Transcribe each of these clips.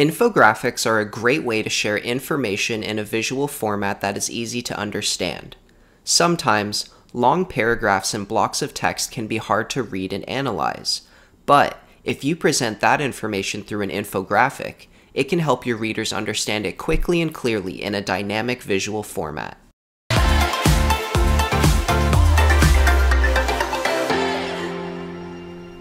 Infographics are a great way to share information in a visual format that is easy to understand. Sometimes, long paragraphs and blocks of text can be hard to read and analyze, but if you present that information through an infographic, it can help your readers understand it quickly and clearly in a dynamic visual format.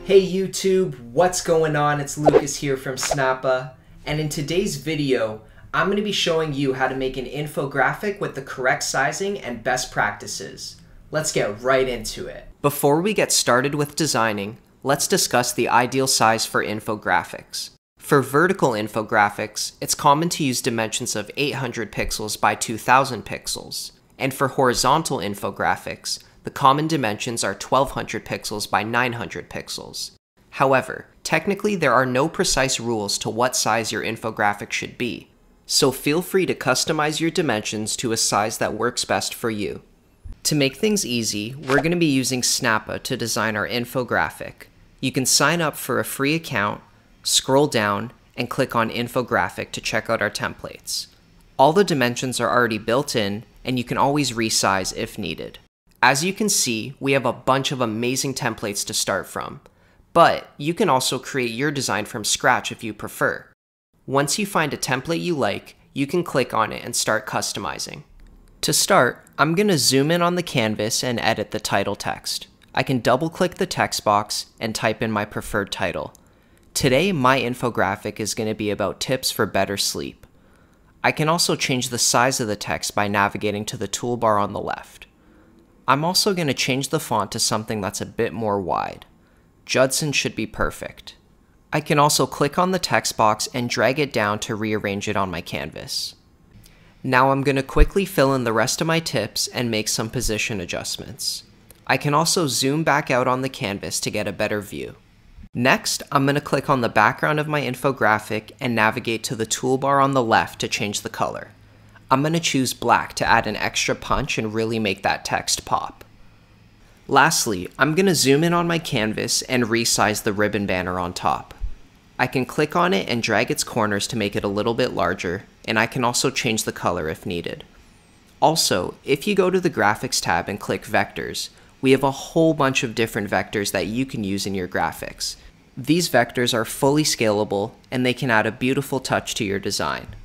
Hey YouTube, what's going on? It's Lucas here from Snappa, and in today's video, I'm going to be showing you how to make an infographic with the correct sizing and best practices. Let's get right into it. Before we get started with designing, let's discuss the ideal size for infographics. For vertical infographics, it's common to use dimensions of 800 pixels by 2000 pixels. And for horizontal infographics, the common dimensions are 1200 pixels by 900 pixels. However, technically there are no precise rules to what size your infographic should be, so feel free to customize your dimensions to a size that works best for you. To make things easy, we're going to be using Snappa to design our infographic. You can sign up for a free account, scroll down, and click on Infographic to check out our templates. All the dimensions are already built in, and you can always resize if needed. As you can see, we have a bunch of amazing templates to start from, but you can also create your design from scratch if you prefer. Once you find a template you like, you can click on it and start customizing. To start, I'm going to zoom in on the canvas and edit the title text. I can double-click the text box and type in my preferred title. Today, my infographic is going to be about tips for better sleep. I can also change the size of the text by navigating to the toolbar on the left. I'm also going to change the font to something that's a bit more wide. Judson should be perfect. I can also click on the text box and drag it down to rearrange it on my canvas. Now I'm going to quickly fill in the rest of my tips and make some position adjustments. I can also zoom back out on the canvas to get a better view. Next, I'm going to click on the background of my infographic and navigate to the toolbar on the left to change the color. I'm going to choose black to add an extra punch and really make that text pop. Lastly, I'm going to zoom in on my canvas and resize the ribbon banner on top. I can click on it and drag its corners to make it a little bit larger, and I can also change the color if needed. Also, if you go to the graphics tab and click vectors, we have a whole bunch of different vectors that you can use in your graphics. These vectors are fully scalable, and they can add a beautiful touch to your design.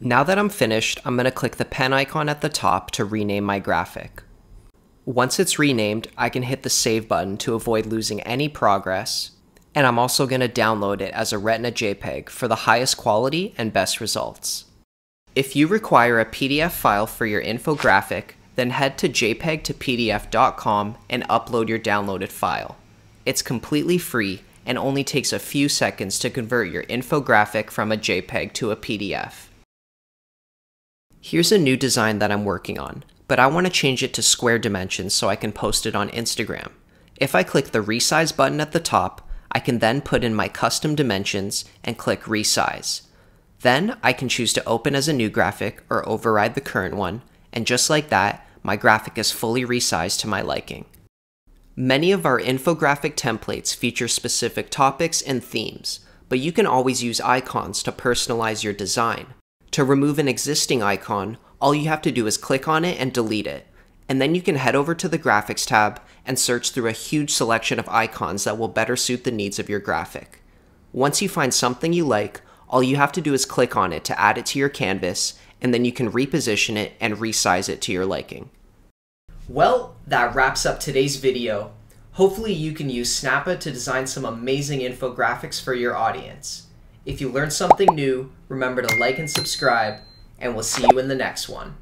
Now that I'm finished, I'm going to click the pen icon at the top to rename my graphic. Once it's renamed, I can hit the save button to avoid losing any progress, and I'm also going to download it as a Retina JPEG for the highest quality and best results. If you require a PDF file for your infographic, then head to jpg2pdf.com and upload your downloaded file. It's completely free and only takes a few seconds to convert your infographic from a JPEG to a PDF. Here's a new design that I'm working on, but I want to change it to square dimensions so I can post it on Instagram. If I click the resize button at the top, I can then put in my custom dimensions and click resize. Then I can choose to open as a new graphic or override the current one, and just like that, my graphic is fully resized to my liking. Many of our infographic templates feature specific topics and themes, but you can always use icons to personalize your design. To remove an existing icon, all you have to do is click on it and delete it, and then you can head over to the graphics tab and search through a huge selection of icons that will better suit the needs of your graphic. Once you find something you like, all you have to do is click on it to add it to your canvas, and then you can reposition it and resize it to your liking. Well, that wraps up today's video. Hopefully you can use Snappa to design some amazing infographics for your audience. If you learned something new, remember to like and subscribe, and we'll see you in the next one.